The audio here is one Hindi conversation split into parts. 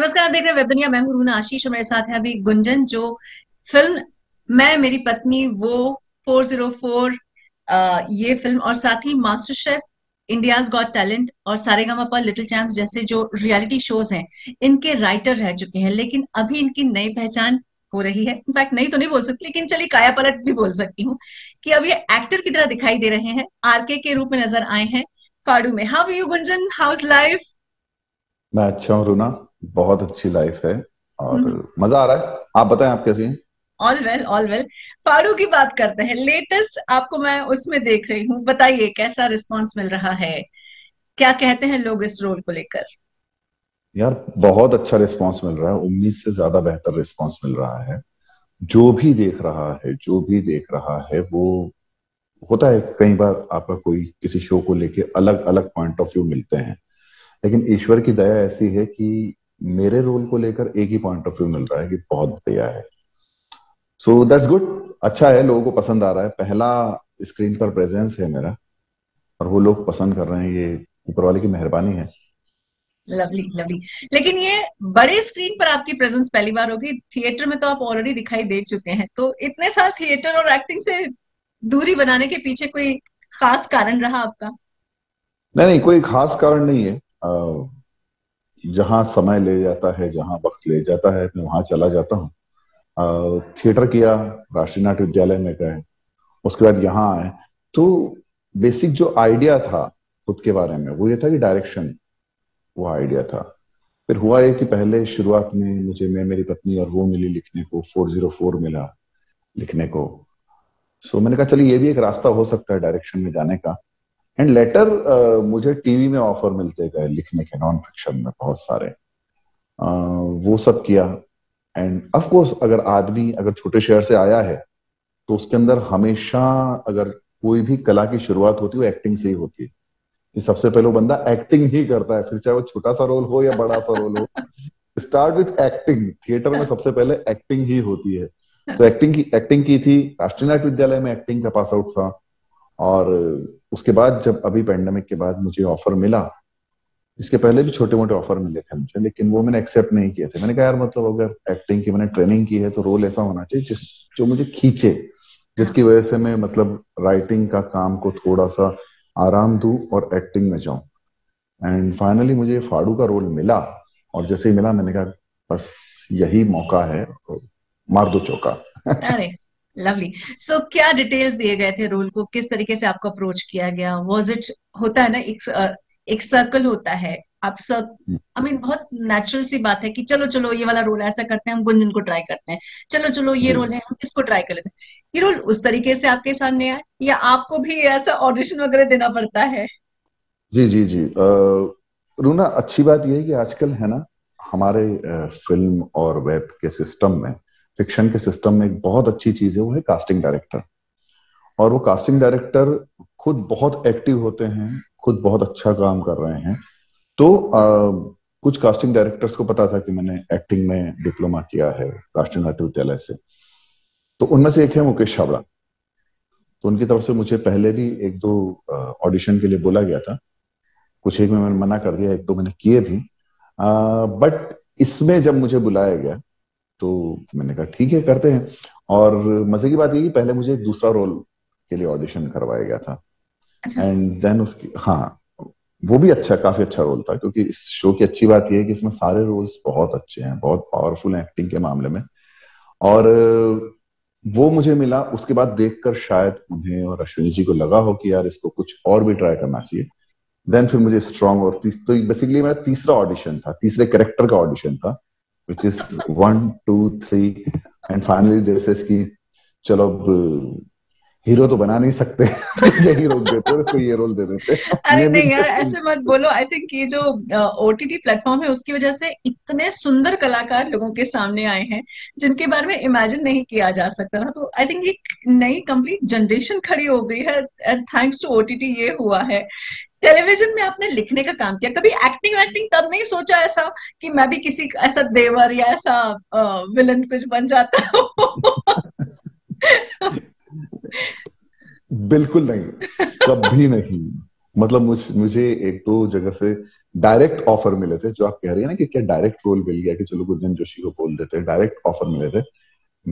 नमस्कार, आप देख रहे हैं वेब दुनिया। मैं हूं रूना। आशीष मेरे साथ है अभी गुंजन। जो फिल्म मैं मेरी पत्नी वो 404 ये फिल्म और साथ ही master chef, India's got talent और सारेगामा लिटिल चैंप्स जैसे जो रियलिटी शोज हैं इनके राइटर रह चुके हैं, लेकिन अभी इनकी नई पहचान हो रही है। इनफैक्ट नई तो नहीं बोल सकती, लेकिन चलिए काया पलट भी बोल सकती हूँ कि अब ये एक्टर की तरह दिखाई दे रहे हैं, आरके के रूप में नजर आए हैं फाडू में। How you Gunjan, how is life? मैं अच्छा हूँ रूना, बहुत अच्छी लाइफ है और मजा आ रहा है। आप बताएं, आप कैसी हैं? All well, all well. फाडू की बात करते हैं, लेटेस्ट आपको मैं उसमें देख रही हूँ, बताइए कैसा रिस्पांस मिल रहा है, क्या कहते हैं लोग इस रोल को लेकर? यार बहुत अच्छा रिस्पांस मिल रहा है, उम्मीद से ज्यादा बेहतर रिस्पांस मिल रहा है। जो भी देख रहा है, जो भी देख रहा है, वो होता है कई बार आपका कोई किसी शो को लेके अलग अलग पॉइंट ऑफ व्यू मिलते हैं, लेकिन ईश्वर की दया ऐसी है कि मेरे रोल को लेकर एक ही पॉइंट ऑफ व्यू मिल रहा है कि बहुत बढ़िया है। सो दैट्स गुड, अच्छा है, लोगों को पसंद आ रहा है। पहला स्क्रीन पर प्रेजेंस है मेरा और वो लोग पसंद कर रहे हैं, ये ऊपर वाले की मेहरबानी है। Lovely lovely. लेकिन ये बड़े स्क्रीन पर आपकी प्रेजेंस पहली बार होगी, थिएटर में तो आप ऑलरेडी दिखाई दे चुके हैं, तो इतने साल थिएटर और एक्टिंग से दूरी बनाने के पीछे कोई खास कारण रहा आपका? नहीं, कोई खास कारण नहीं है। जहाँ समय ले जाता है, जहाँ वक्त ले जाता है, मैं वहां चला जाता हूँ। थिएटर किया, राष्ट्रीय नाट्य विद्यालय में गए, उसके बाद यहाँ आए, तो बेसिक जो आइडिया था खुद के बारे में वो ये था कि डायरेक्शन, वो आइडिया था। फिर हुआ ये कि पहले शुरुआत में मुझे मैं मेरी पत्नी और वो मिली लिखने को, 404 मिला लिखने को। सो मैंने कहा चलिए ये भी एक रास्ता हो सकता है डायरेक्शन में जाने का। एंड लेटर मुझे टीवी में ऑफर मिलते गए लिखने के, नॉन फिक्शन में बहुत सारे, वो सब किया। एंड ऑफ कोर्स अगर आदमी अगर छोटे शहर से आया है तो उसके अंदर हमेशा अगर कोई भी कला की शुरुआत होती है वो एक्टिंग से ही होती है, कि सबसे पहले वो बंदा एक्टिंग ही करता है, फिर चाहे वो छोटा सा रोल हो या बड़ा सा रोल हो, स्टार्ट विथ एक्टिंग। थिएटर में सबसे पहले एक्टिंग ही होती है। तो एक्टिंग की थी, राष्ट्रीय नाट्य विद्यालय में एक्टिंग का पास आउट था। और उसके बाद जब अभी पैंडेमिक के बाद मुझे ऑफर मिला, इसके पहले भी छोटे मोटे ऑफर मिले थे मुझे, लेकिन वो मैंने एक्सेप्ट नहीं किए थे। मैंने कहा यार मतलब अगर एक्टिंग की मैंने ट्रेनिंग की है तो रोल ऐसा होना चाहिए जो मुझे खींचे, जिसकी वजह से मैं मतलब राइटिंग का काम को थोड़ा सा आराम दूं और एक्टिंग में जाऊं। एंड फाइनली मुझे फाड़ू का रोल मिला और जैसे ही मिला मैंने कहा बस यही मौका है, मार दो चौका। अरे लवली। सो क्या डिटेल्स दिए गए थे रोल को, किस तरीके से आपको अप्रोच किया गया? वाज इट, होता है ना एक सर्कल होता है, आप आई मीन बहुत नेचुरल सी बात है कि चलो चलो ये वाला रोल ऐसा करते हैं, हम गुंजन को ट्राई करते हैं, चलो चलो ये रोल है, हम इसको ट्राई कर लेते हैं। ये रोल उस तरीके से आपके सामने आया या आपको भी ऐसा ऑडिशन वगैरह देना पड़ता है? जी। रूना अच्छी बात यह है कि आजकल है ना हमारे फिल्म और वेब के सिस्टम में, फिक्शन के सिस्टम में एक बहुत अच्छी चीज है, वो है कास्टिंग डायरेक्टर। और वो कास्टिंग डायरेक्टर खुद बहुत एक्टिव होते हैं, खुद बहुत अच्छा काम कर रहे हैं। तो कुछ कास्टिंग डायरेक्टर्स को पता था कि मैंने एक्टिंग में डिप्लोमा किया है राष्ट्रीय नाट्य विद्यालय से, तो उनमें से एक है मुकेश छाबड़ा। तो उनकी तरफ से मुझे पहले भी एक दो ऑडिशन के लिए बोला गया था, कुछ एक में मैंने मना कर दिया, एक दो मैंने किए भी। बट इसमें जब मुझे बुलाया गया तो मैंने कहा ठीक है करते हैं। और मजे की बात ये कि पहले मुझे एक दूसरा रोल के लिए ऑडिशन करवाया गया था। एंड देन उसकी, हाँ वो भी अच्छा, काफी अच्छा रोल था, क्योंकि इस शो की अच्छी बात यह है कि इसमें सारे रोल्स बहुत अच्छे हैं, बहुत पावरफुल हैं एक्टिंग के मामले में। और वो मुझे मिला, उसके बाद देखकर शायद उन्हें और अश्विनी जी को लगा हो कि यार इसको कुछ और भी ट्राई करना चाहिए। देन फिर मुझे स्ट्रॉन्ग और तो बेसिकली मेरा तीसरा ऑडिशन था, तीसरे कैरेक्टर का ऑडिशन था, विच इज 1 2 3 एंड फाइनली जैसे इसकी चलो हीरो तो बना नहीं सकते यही रोल देते हैं, इसको ये रोल दे देते हैं। अरे नहीं यार ऐसे मत बोलो। आई थिंक ये जो ओटीटी प्लेटफॉर्म है उसकी वजह से इतने सुंदर कलाकार लोगों के सामने आए हैं जिनके बारे में इमेजिन नहीं किया जा सकता था। तो आई थिंक ये नई कंप्लीट जनरेशन खड़ी हो गई है एंड थैंक्स टू ओटीटी ये हुआ है। टेलीविजन में आपने लिखने का काम किया, कभी एक्टिंग तब नहीं सोचा ऐसा कि मैं भी किसी ऐसा देवर या ऐसा विलन कुछ बन जाता हूँ? बिल्कुल नहीं, कभी नहीं। मतलब मुझे एक दो जगह से डायरेक्ट ऑफर मिले थे, जो आप कह रही है ना कि क्या डायरेक्ट रोल मिल गया कि चलो गुंजन जोशी को बोल देते हैं, डायरेक्ट ऑफर मिले थे।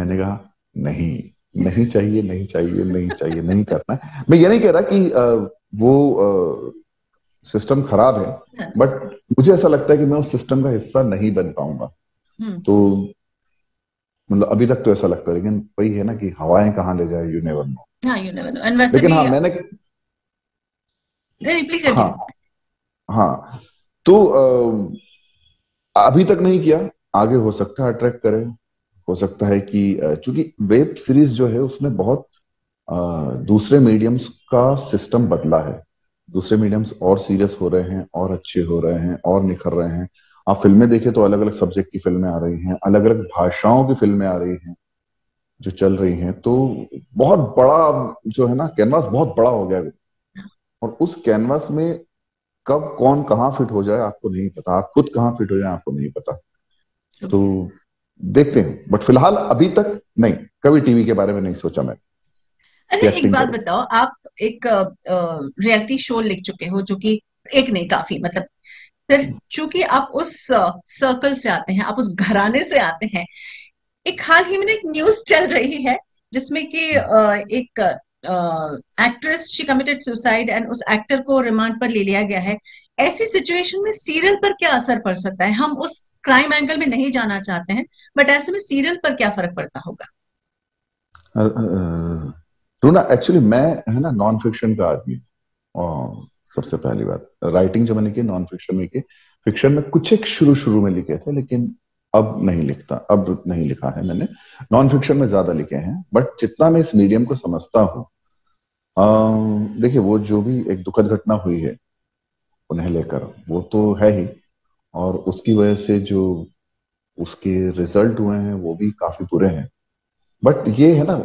मैंने कहा नहीं चाहिए, नहीं करना। मैं ये नहीं कह रहा कि वो सिस्टम खराब है, बट मुझे ऐसा लगता है कि मैं उस सिस्टम का हिस्सा नहीं बन पाऊंगा। तो मतलब अभी तक तो ऐसा लगता है, लेकिन वही है ना कि हवाएं कहाँ ले जाए, you never know. You never know. लेकिन हाँ, मैंने तो अभी तक नहीं किया, आगे हो सकता है अट्रैक्ट करें, हो सकता है कि चूंकि वेब सीरीज जो है उसने बहुत दूसरे मीडियम्स का सिस्टम बदला है, दूसरे मीडियम्स और सीरियस हो रहे हैं और अच्छे हो रहे हैं और निखर रहे हैं। आप फिल्में देखें तो अलग अलग सब्जेक्ट की फिल्में आ रही हैं, अलग अलग भाषाओं की फिल्में आ रही हैं जो चल रही हैं। तो बहुत बड़ा जो है ना कैनवास, बहुत बड़ा हो गया है, और उस कैनवास में कब कौन कहाँ फिट हो जाए आपको नहीं पता, आप खुद कहाँ फिट हो जाए आपको नहीं पता। तो देखते हैं, बट फिलहाल अभी तक नहीं, कभी टीवी के बारे में नहीं सोचा मैंने। अच्छा एक बात बताओ, आप एक रियलिटी शो लिख चुके हो, जो कि एक नहीं काफी, मतलब फिर चूंकि आप उस सर्कल से आते हैं, आप उस घराने से आते हैं। एक हाल ही में एक न्यूज चल रही है जिसमें कि एक actress she committed suicide and उस एक्टर को रिमांड पर ले लिया गया है। ऐसी सिचुएशन में सीरियल पर क्या असर पड़ सकता है? हम उस क्राइम एंगल में नहीं जाना चाहते हैं, बट ऐसे में सीरियल पर क्या फर्क पड़ता होगा? रूना, एक्चुअली मैं है ना नॉन फिक्शन का आदमी, और सबसे पहली बात राइटिंग जो मैंने की नॉन फिक्शन में की, फिक्शन में कुछ एक शुरू में लिखे थे, लेकिन अब नहीं लिखता, अब नहीं लिखा है मैंने। नॉन फिक्शन में ज्यादा लिखे हैं, बट जितना मैं इस मीडियम को समझता हूँ, देखिए वो जो भी एक दुखद घटना हुई है उन्हें लेकर, वो तो है ही, और उसकी वजह से जो उसके रिजल्ट हुए हैं वो भी काफी बुरे हैं। बट ये है ना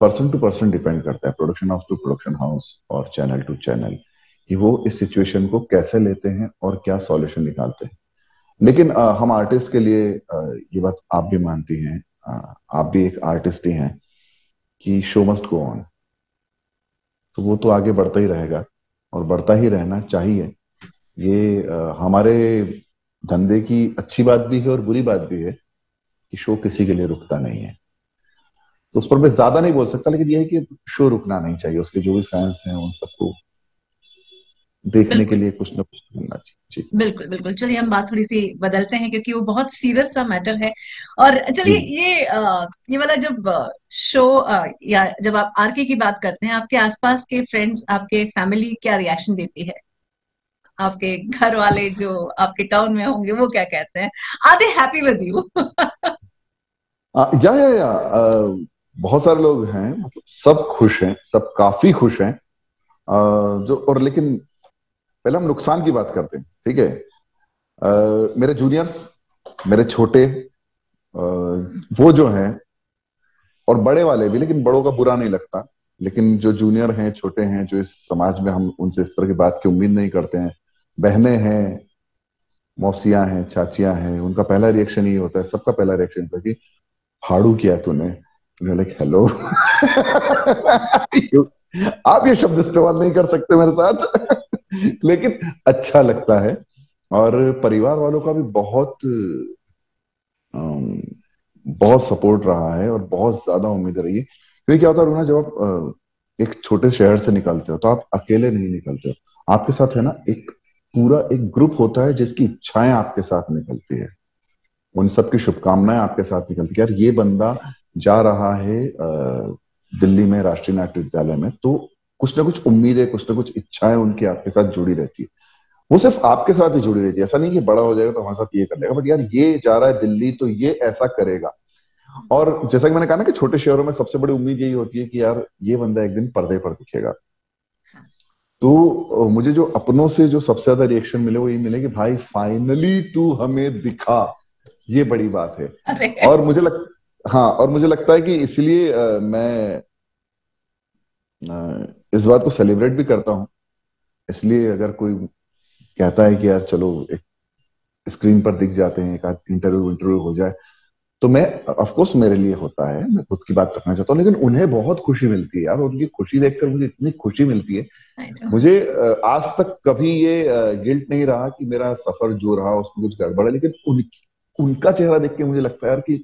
पर्सन टू पर्सन डिपेंड करता है, production house to production house और चैनल टू चैनल, कि वो इस सिचुएशन को कैसे लेते हैं और क्या सॉल्यूशन निकालते हैं। लेकिन हम आर्टिस्ट के लिए ये बात आप भी मानती हैं, आप भी एक आर्टिस्ट ही हैं, कि शो मस्ट गो ऑन। तो वो तो आगे बढ़ता ही रहेगा और बढ़ता ही रहना चाहिए। ये हमारे धंधे की अच्छी बात भी है और बुरी बात भी है कि शो किसी के लिए रुकता नहीं है। तो उस पर मैं ज्यादा नहीं बोल सकता, लेकिन यह है कि शो रुकना नहीं चाहिए, उसके जो भी फैंस हैं उन सबको देखने के लिए कुछ ना कुछ करना चाहिए। बिल्कुल बिल्कुल। चलिए हम बात थोड़ी सी बदलते हैं, क्योंकि वो बहुत सीरियस सा मैटर है। और चलिए ये वाला जब शो या जब आप आरके की बात करते हैं, आपके आसपास के फ्रेंड्स, आपके फैमिली क्या रिएक्शन देती है? आपके घर वाले जो आपके टाउन में होंगे वो क्या कहते हैं? Are they happy with you? या बहुत सारे लोग हैं, मतलब सब खुश हैं, सब काफी खुश हैं। जो और लेकिन पहले हम नुकसान की बात करते हैं, ठीक है। मेरे जूनियर्स, मेरे छोटे वो जो हैं, और बड़े वाले भी, लेकिन बड़ों का बुरा नहीं लगता, लेकिन जो जूनियर हैं, छोटे हैं, जो इस समाज में हम उनसे इस तरह की बात की उम्मीद नहीं करते हैं, बहनें हैं, मौसियां हैं, चाचियां हैं, उनका पहला रिएक्शन ये होता है, सबका पहला रिएक्शन होता है कि फाड़ू किया तूने। लाइक हेलो आप ये शब्द इस्तेमाल नहीं कर सकते मेरे साथ लेकिन अच्छा लगता है। और परिवार वालों का भी बहुत सपोर्ट रहा है और बहुत ज्यादा उम्मीद रही है। क्योंकि क्या होता है रूना, जब आप एक छोटे शहर से निकलते हो तो आप अकेले नहीं निकलते हो, आपके साथ है ना एक पूरा एक ग्रुप होता है जिसकी इच्छाएं आपके साथ निकलती है, उन सब की शुभकामनाएं आपके साथ निकलती है। यार ये बंदा जा रहा है दिल्ली में राष्ट्रीय नाट्य विद्यालय में, तो कुछ ना कुछ उम्मीदें, कुछ ना कुछ इच्छाएं उनकी आपके साथ जुड़ी रहती है। वो सिर्फ आपके साथ ही जुड़ी रहती है, ऐसा नहीं कि बड़ा हो जाएगा तो हमारे साथ ये कर लेगा, बट यार ये जा रहा है दिल्ली तो ये ऐसा करेगा। और जैसा कि मैंने कहा ना कि छोटे शहरों में सबसे बड़ी उम्मीद यही होती है कि यार ये बंदा एक दिन पर्दे पर दिखेगा। तो मुझे जो अपनों से जो सबसे ज्यादा रिएक्शन मिले वो ये मिले कि भाई फाइनली तू हमें दिखा, ये बड़ी बात है। और मुझे लगता है कि इसलिए मैं इस बात को सेलिब्रेट भी करता हूं। इसलिए अगर कोई कहता है कि यार चलो एक स्क्रीन पर दिख जाते हैं, एक इंटरव्यू हो जाए, तो मैं ऑफकोर्स मेरे लिए होता है, मैं खुद की बात रखना चाहता हूँ, लेकिन उन्हें बहुत खुशी मिलती है यार, उनकी खुशी देखकर मुझे इतनी खुशी मिलती है। मुझे आज तक कभी ये गिल्ट नहीं रहा कि मेरा सफर जो रहा उसमें कुछ गड़बड़ है, लेकिन उनका चेहरा देख के मुझे लगता है यार कि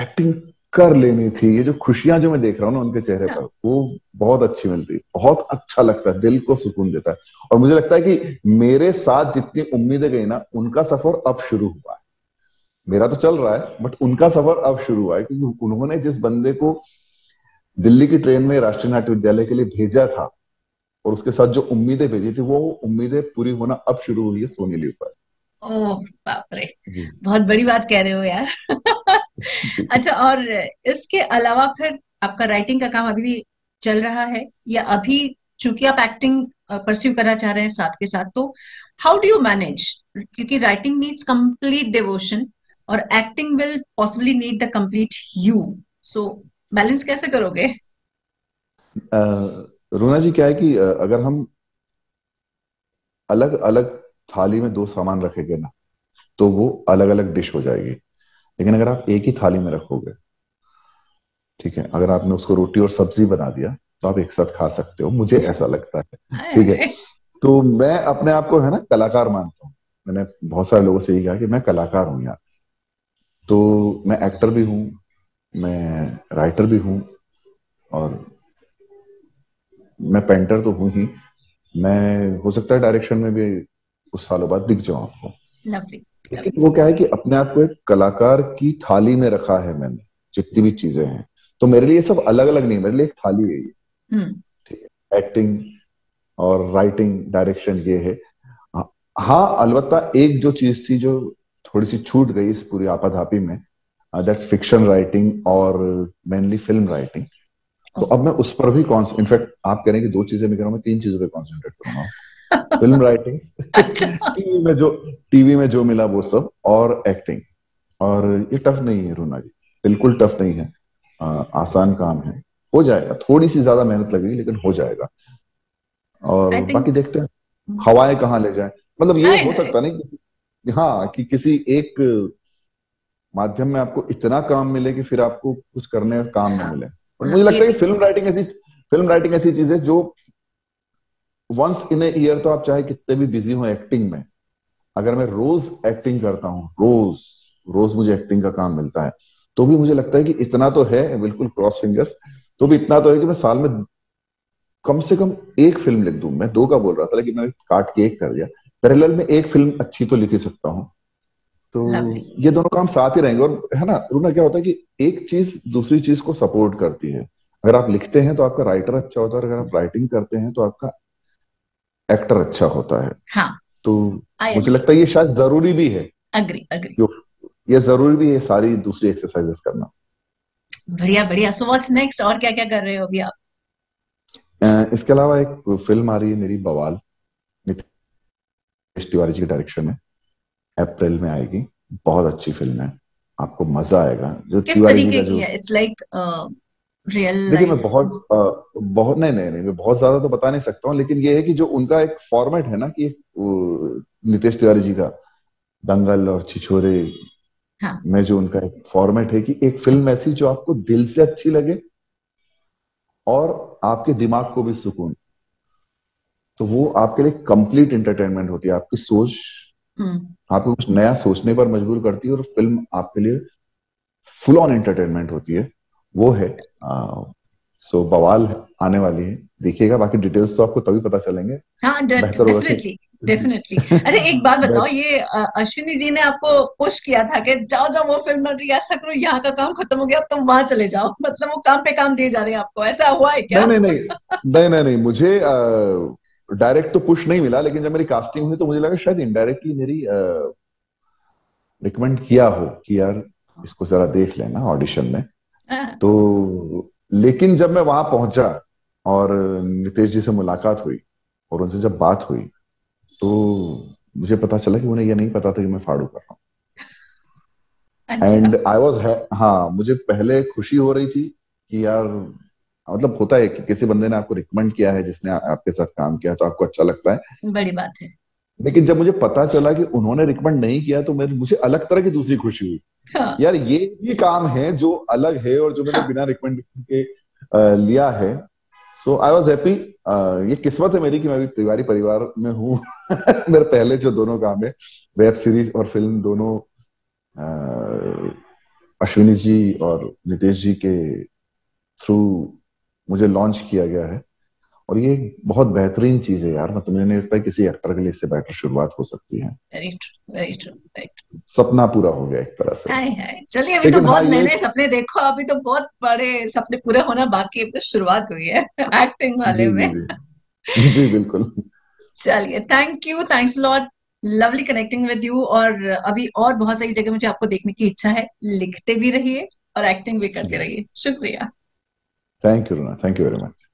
एक्टिंग कर लेनी थी। ये जो खुशियां जो मैं देख रहा हूँ ना उनके चेहरे पर, वो बहुत अच्छी मिलती है, बहुत अच्छा लगता है, दिल को सुकून देता है। और मुझे लगता है कि मेरे साथ जितनी उम्मीदें गई ना, उनका सफर अब शुरू हुआ है। मेरा तो चल रहा है, बट उनका सफर अब शुरू हुआ है, क्योंकि उन्होंने जिस बंदे को दिल्ली की ट्रेन में राष्ट्रीय नाट्य विद्यालय के लिए भेजा था और उसके साथ जो उम्मीदें भेजी थी, वो उम्मीदें पूरी होना अब शुरू हुई है सोनीली पर। ओह बाप रे, बहुत बड़ी बात कह रहे हो यार। अच्छा, और इसके अलावा फिर आपका राइटिंग का काम अभी भी चल रहा है, या अभी चूंकि आप एक्टिंग परस्यू करना चाह रहे हैं साथ के साथ, तो हाउ डू यू मैनेज, क्योंकि राइटिंग नीड्स कंप्लीट डिवोशन और acting will possibly need the complete you, so balance कैसे करोगे? रूना जी, क्या है कि अगर हम अलग अलग थाली में दो सामान रखेंगे ना, तो वो अलग अलग डिश हो जाएगी। लेकिन अगर आप एक ही थाली में रखोगे, ठीक है, अगर आपने उसको रोटी और सब्जी बना दिया तो आप एक साथ खा सकते हो, मुझे ऐसा लगता है, ठीक है। तो मैं अपने आप को है ना कलाकार मानता हूँ, मैंने बहुत सारे लोगों से यही कहा कि मैं कलाकार हूँ यार। तो मैं एक्टर भी हूँ, मैं राइटर भी हूँ, और मैं पेंटर तो हूँ ही, मैं हो सकता है डायरेक्शन में भी उस सालों बाद दिख जाऊं आपको। लेकिन वो क्या है कि अपने आप को एक कलाकार की थाली में रखा है मैंने, जितनी भी चीजें हैं, तो मेरे लिए सब अलग अलग नहीं, मेरे लिए एक थाली है ये, ठीक है, एक्टिंग और राइटिंग डायरेक्शन ये है। हाँ, अलबत्ता एक जो चीज थी जो थोड़ी सी छूट गई इस पूरी आपाधापी में, दैट्स फिक्शन राइटिंग और मेनली फिल्म राइटिंग। तो अब मैं उस पर भी इनफैक्ट आप कह रहे हैं कि दो चीजें मैं कह रहा हूँ, मैं तीन चीजों पर कॉन्सेंट्रेट कर रहा हूँ। फिल्म राइटिंग, टीवी में जो मिला वो सब, और एक्टिंग। और ये टफ नहीं है रूना जी, बिल्कुल टफ नहीं है, आसान काम है, हो जाएगा। थोड़ी सी ज्यादा मेहनत लगेगी लेकिन हो जाएगा। और बाकी देखते हैं हवाएं कहाँ ले जाए, मतलब ये हो सकता नहीं कि हाँ कि किसी एक माध्यम में आपको इतना काम मिले कि फिर आपको कुछ करने का काम ना मिले। और मुझे लगता है कि फिल्म राइटिंग ऐसी चीज है जो वंस इन ए ईयर, तो आप चाहे कितने भी बिजी हो एक्टिंग में, अगर मैं रोज एक्टिंग करता हूँ, रोज मुझे एक्टिंग का काम मिलता है, तो भी मुझे लगता है कि इतना तो है, बिल्कुल क्रॉस फिंगर्स, तो भी इतना तो है कि मैं साल में कम से कम एक फिल्म लिख दूं। मैं दो का बोल रहा था लेकिन मैंने काट के एक कर दिया, पैरेलल में एक फिल्म अच्छी तो लिख ही सकता हूँ। तो ये दोनों काम साथ ही रहेंगे। और है ना रूना, क्या होता है कि एक चीज दूसरी चीज को सपोर्ट करती है। अगर आप लिखते हैं तो आपका राइटर अच्छा होता है, अगर आप राइटिंग करते हैं तो आपका एक्टर अच्छा होता है। हाँ, तो मुझे लगता है ये शायद जरूरी भी है। agree. ये जरूरी भी है सारी दूसरी एक्सरसाइजेस करना। बढ़िया। So what's next? और क्या-क्या कर रहे हो अभी आप? इसके अलावा एक फिल्म आ रही है मेरी, बवाल, नितेश तिवारी जी के डायरेक्शन में, अप्रैल में आएगी। बहुत अच्छी फिल्म है, आपको मजा आएगा। जो किस तरीके की है? It's like देखिए, मैं बहुत नहीं, मैं बहुत ज्यादा तो बता नहीं सकता हूँ, लेकिन ये है कि जो उनका एक फॉर्मेट है ना कि नितेश तिवारी जी का दंगल और छिछोरे में जो उनका एक फॉर्मेट है कि एक फिल्म ऐसी जो आपको दिल से अच्छी लगे और आपके दिमाग को भी सुकून, तो वो आपके लिए कंप्लीट एंटरटेनमेंट होती है। आपकी सोच आपको कुछ नया सोचने पर मजबूर करती है और फिल्म आपके लिए फुल ऑन एंटरटेनमेंट होती है, वो है। सो बवाल आने वाली है, देखिएगा। बाकी डिटेल्स तो आपको तभी पता चलेंगे। हाँ, डेफिनेटली। अच्छा, एक बात बताओ, ये अश्विनी जी ने आपको पुश किया था कि जाओ वो फिल्म और रियासा करो, यहाँ का काम खत्म हो गया, अब तुम वहां चले जाओ, मतलब वो काम पे काम दिए जा रहे हैं आपको, ऐसा हुआ है क्या? नहीं, मुझे डायरेक्ट तो पुश नहीं मिला, लेकिन जब मेरी कास्टिंग हुई तो मुझे लगा शायद इनडायरेक्टली मेरी रिकमेंड किया हो कि यार इसको जरा देख लेना ऑडिशन में। तो लेकिन जब मैं वहां पहुंचा और नितेश जी से मुलाकात हुई और उनसे जब बात हुई तो मुझे पता चला कि उन्हें यह नहीं पता था कि मैं फाड़ू कर रहा हूँ। एंड आई वॉज, हाँ, मुझे पहले खुशी हो रही थी कि यार, मतलब होता है कि किसी बंदे ने आपको रिकमेंड किया है, जिसने आपके साथ काम किया तो आपको अच्छा लगता है, बड़ी बात है। लेकिन जब मुझे पता चला कि उन्होंने रिकमेंड नहीं किया तो मुझे अलग तरह की दूसरी खुशी हुई। हाँ. यार ये भी काम है जो अलग है और जो मैंने हाँ. बिना रिकमेंडेशन के लिया है. So I was happy. ये किस्मत है मेरी कि मैं भी तिवारी परिवार में हूँ. मेरे पहले जो दोनों काम है, वेब सीरीज और फिल्म, दोनों अश्विनी जी और नितेश जी के थ्रू मुझे लॉन्च किया गया है और ये बहुत बेहतरीन चीज है यार. मतलब मैंने लगता है किसी एक्टर के लिए इससे बेहतर शुरुआत हो सकती है. Very true, very true, very true. सपना पूरा हो गया एक तरह से. हाय हाय, चलिए अभी तो बहुत नए सपने देखो, अभी तो बहुत बड़े सपने पूरे होना बाकी है, तो शुरुआत हुई है एक्टिंग वाले में. जी बिल्कुल. चलिए, thank you, thanks lot, lovely connecting with you. और अभी और बहुत सारी जगह मुझे आपको देखने की इच्छा है. लिखते भी रहिए और एक्टिंग भी करते रहिए. शुक्रिया. Thank you Runa, thank you very much.